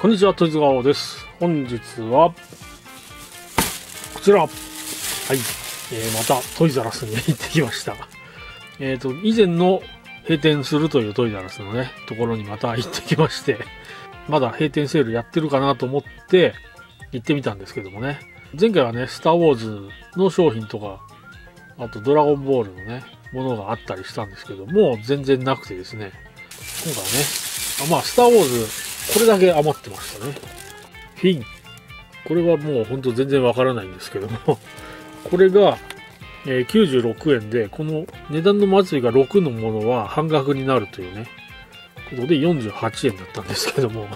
こんにちは、トイズ★ガオです。本日はこちら、はい、またトイザらスに行ってきました。以前の閉店するというトイザらスのねところにまた行ってきまして、まだ閉店セールやってるかなと思って行ってみたんですけどもね、前回はね「スター・ウォーズ」の商品とか、あと「ドラゴンボール」のねものがあったりしたんですけども、全然なくてですね、今回はねまあ「スター・ウォーズ」これだけ余ってましたね。フィン。これはもうほんと全然わからないんですけども。これが、96円で、この値段の末尾が6のものは半額になるというね、ことで48円だったんですけども。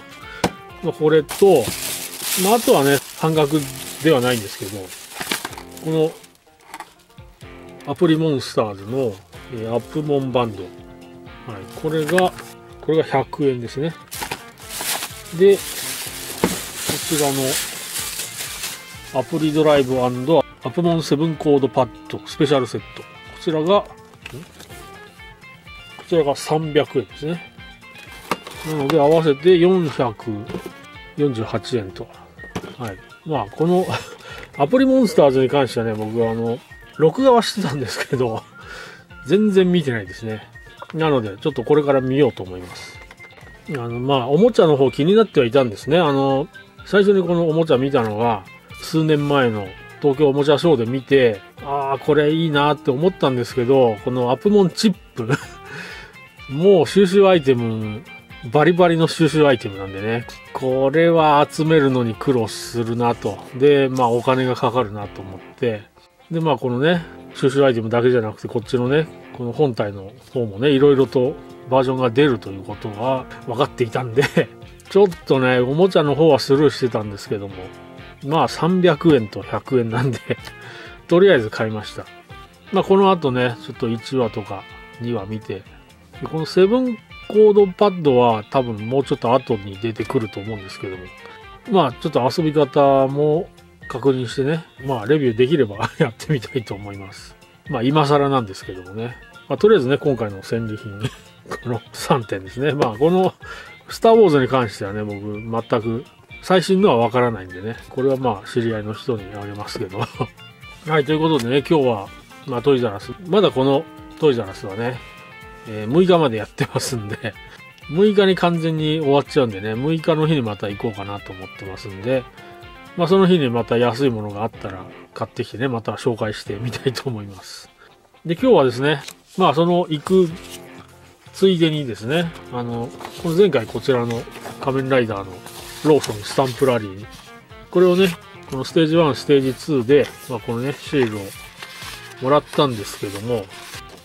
これと、あとはね、半額ではないんですけど、このアプリモンスターズの、アップモンバンド。はい。これが100円ですね。で、こちらのアプリドライブ&アプモン7コードパッドスペシャルセット。こちらが300円ですね。なので合わせて448円と。はい。まあ、このアプリモンスターズに関してはね、僕は録画はしてたんですけど、全然見てないですね。なので、ちょっとこれから見ようと思います。おもちゃの方気になってはいたんですね。最初にこのおもちゃ見たのが、数年前の東京おもちゃショーで見て、ああ、これいいなって思ったんですけど、このアプモンチップ。もう収集アイテム、バリバリの収集アイテムなんでね、これは集めるのに苦労するなと。で、お金がかかるなと思って。で、このね、収集アイテムだけじゃなくて、こっちのね、この本体の方もね、いろいろと、バージョンが出るということが分かっていたんでちょっとねおもちゃの方はスルーしてたんですけども、300円と100円なんでとりあえず買いました。この後ねちょっと1話とか2話見て、この7コードパッドは多分もうちょっと後に出てくると思うんですけども、ちょっと遊び方も確認してね、レビューできればやってみたいと思います。今更なんですけどもね、とりあえずね今回の戦利品この3点ですね。この「スター・ウォーズ」に関してはね、僕全く最新のはわからないんでね、これは知り合いの人にあげますけどはい、ということでね、今日は、トイザらス、まだこのトイザらスはね、6日までやってますんで6日に完全に終わっちゃうんでね、6日の日にまた行こうかなと思ってますんで、その日にまた安いものがあったら買ってきてね、また紹介してみたいと思います。で、今日はですね、その行くついでにですね、この前回こちらの仮面ライダーのローソンスタンプラリー、これをね、このステージ1、ステージ2で、このね、シールをもらったんですけども、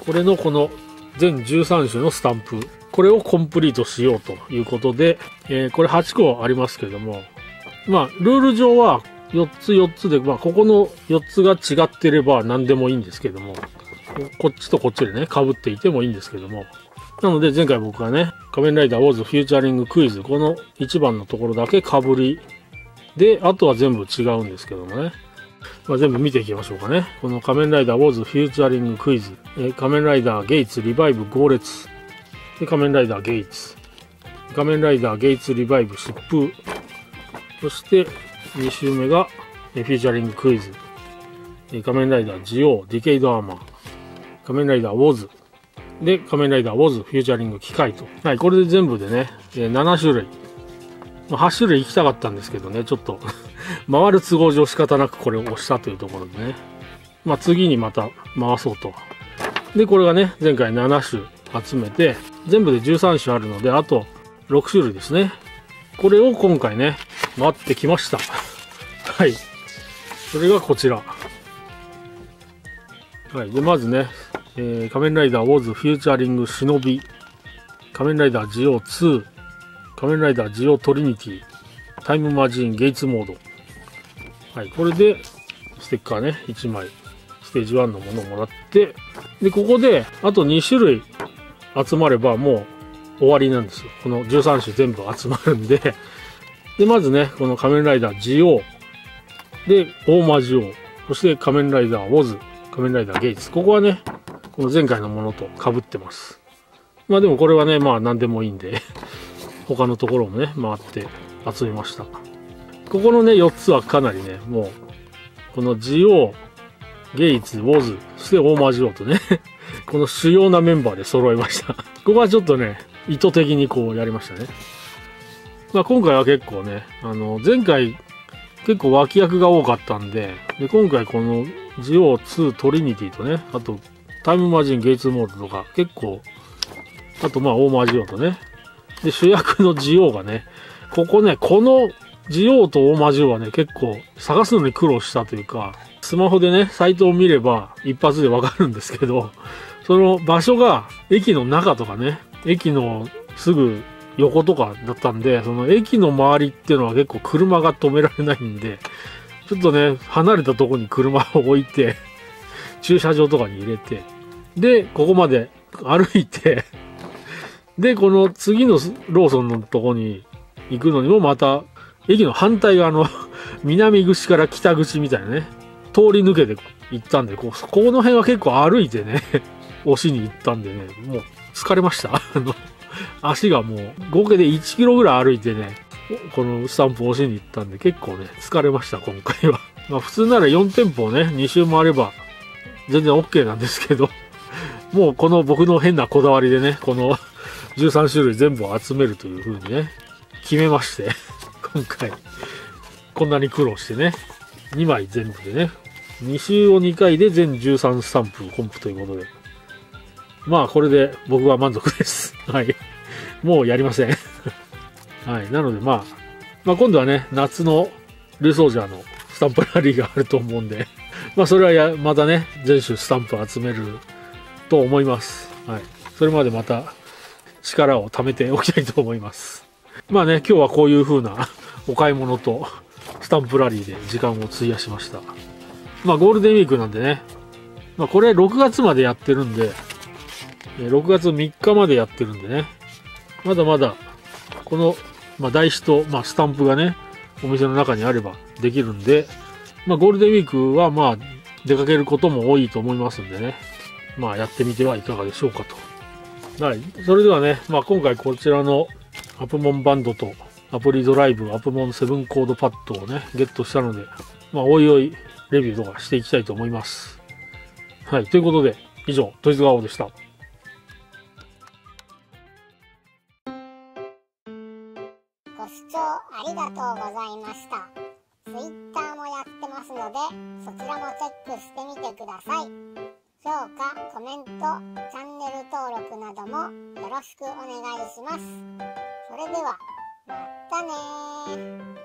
これのこの全13種のスタンプ、これをコンプリートしようということで、これ8個ありますけども、ルール上は4つ4つで、ここの4つが違ってれば何でもいいんですけども、こっちとこっちでね、被っていてもいいんですけども、なので前回僕はね、仮面ライダーウォーズフューチャリングクイズ、この1番のところだけかぶりで、あとは全部違うんですけどもね、全部見ていきましょうかね。この仮面ライダーウォーズフューチャリングクイズ、仮面ライダーゲイツリバイブ号列で、仮面ライダーゲイツ、仮面ライダーゲイツリバイブ疾風、そして2周目がフューチャリングクイズ、仮面ライダージオーディケイドアーマー、仮面ライダーウォーズで、仮面ライダーウォーズフューチャリング機械と。はい、これで全部でね、7種類。8種類行きたかったんですけどね、ちょっと、回る都合上仕方なくこれを押したというところでね。次にまた回そうと。で、これがね、前回7種集めて、全部で13種あるので、あと6種類ですね。これを今回ね、回ってきました。はい。それがこちら。はい。で、まずね、仮面ライダーウォーズフューチャリング忍び、仮面ライダージオ2、仮面ライダージオトリニティ、タイムマジンゲイツモード。はい、これでステッカーね、1枚、ステージ1のものをもらって、で、ここであと2種類集まればもう終わりなんですよ。この13種全部集まるんで。で、まずね、この仮面ライダージオ、で、大魔ジオ、そして仮面ライダーウォーズ、仮面ライダーゲイツ。ここはね、この前回のものと被ってます。まあでもこれはね、まあ何でもいいんで、他のところもね、回って集めました。ここのね、4つはかなりね、もう、このジオウ、ゲイツ、ウォズ、そしてオーマージオウとね、この主要なメンバーで揃えました。ここはちょっとね、意図的にこうやりましたね。まあ今回は結構ね、前回結構脇役が多かったんで、今回このジオウ2トリニティとね、あとタイムマジンゲイツモールドとか結構、あとまあオーマージオウとね、で主役のジオウがね、ここね、このジオウとオーマージオウはね、結構探すのに苦労したというか、スマホでね、サイトを見れば一発でわかるんですけど、その場所が駅の中とかね、駅のすぐ横とかだったんで、その駅の周りっていうのは結構車が止められないんで、ちょっとね、離れたとこに車を置いて、駐車場とかに入れて、で、ここまで歩いて、で、この次のローソンのとこに行くのにもまた、駅の反対側の南口から北口みたいなね、通り抜けて行ったんで、この辺は結構歩いてね、押しに行ったんでね、もう疲れました。足がもう合計で1キロぐらい歩いてね、このスタンプ押しに行ったんで結構ね、疲れました、今回は。まあ普通なら4店舗をね、2周回れば全然 OK なんですけど、もうこの僕の変なこだわりでね、この13種類全部を集めるという風にね、決めまして、今回、こんなに苦労してね、2枚全部でね、2周を2回で全13スタンプコンプということで。まあこれで僕は満足です。はい。もうやりません。はい。なのでまあ今度はね、夏のルーソージャーのスタンプラリーがあると思うんで、まあそれはまたね、全種スタンプ集めると思います。はい。それまでまた力を貯めておきたいと思います。まあね、今日はこういう風なお買い物とスタンプラリーで時間を費やしました。まあゴールデンウィークなんでね、まあこれ6月までやってるんで、6月3日までやってるんでね、まだまだこの、台紙と、スタンプがね、お店の中にあればできるんで、ゴールデンウィークは出かけることも多いと思いますんでね、やってみてはいかがでしょうかと。はい。それではね、今回こちらのアプモンバンドとアプリドライブ、アプモンセブンコードパッドをね、ゲットしたので、おいおいレビューとかしていきたいと思います。はい。ということで、以上、トイズ★ガオでした。ご視聴ありがとうございました。Twitter もやってますので、そちらもチェックしてみてください。評価、コメント、チャンネル登録などもよろしくお願いします。それでは、またねー。